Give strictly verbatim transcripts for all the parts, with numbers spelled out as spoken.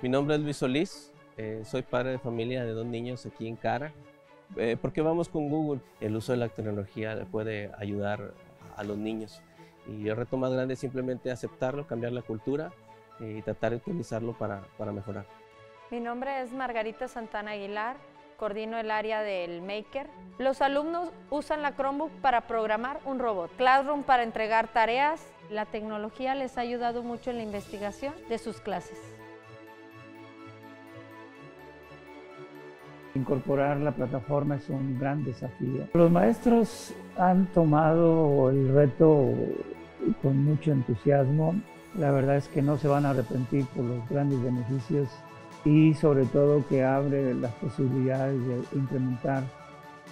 Mi nombre es Luis Solís, eh, soy padre de familia de dos niños aquí en CARA. Eh, ¿Por qué vamos con Google? El uso de la tecnología le puede ayudar a los niños. Y el reto más grande es simplemente aceptarlo, cambiar la cultura y tratar de utilizarlo para, para mejorar. Mi nombre es Margarita Santana Aguilar, coordino el área del Maker. Los alumnos usan la Chromebook para programar un robot, Classroom para entregar tareas. La tecnología les ha ayudado mucho en la investigación de sus clases. Incorporar la plataforma es un gran desafío. Los maestros han tomado el reto con mucho entusiasmo. La verdad es que no se van a arrepentir por los grandes beneficios y sobre todo que abre las posibilidades de incrementar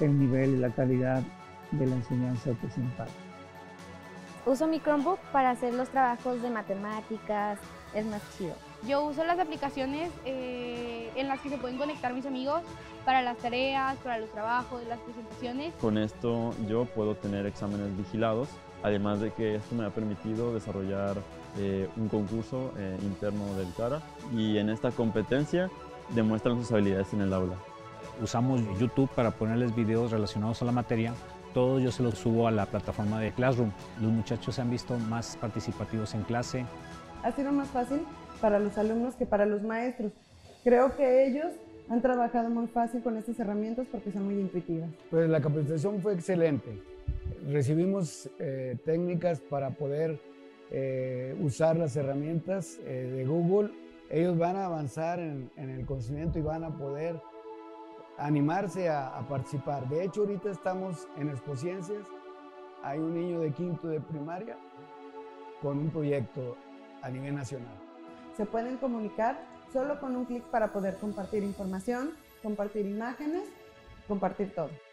el nivel y la calidad de la enseñanza que se imparte. Uso mi Chromebook para hacer los trabajos de matemáticas, es más chido. Yo uso las aplicaciones eh, en las que se pueden conectar mis amigos para las tareas, para los trabajos, las presentaciones. Con esto yo puedo tener exámenes vigilados, además de que esto me ha permitido desarrollar eh, un concurso eh, interno del CARA y en esta competencia demuestran sus habilidades en el aula. Usamos YouTube para ponerles videos relacionados a la materia. Todo yo se los subo a la plataforma de Classroom. Los muchachos se han visto más participativos en clase. Ha sido más fácil para los alumnos que para los maestros. Creo que ellos han trabajado muy fácil con estas herramientas porque son muy intuitivas. Pues la capacitación fue excelente. Recibimos eh, técnicas para poder eh, usar las herramientas eh, de Google. Ellos van a avanzar en, en el conocimiento y van a poder animarse a, a participar. De hecho, ahorita estamos en Expociencias. Hay un niño de quinto de primaria con un proyecto a nivel nacional. Se pueden comunicar solo con un clic para poder compartir información, compartir imágenes, compartir todo.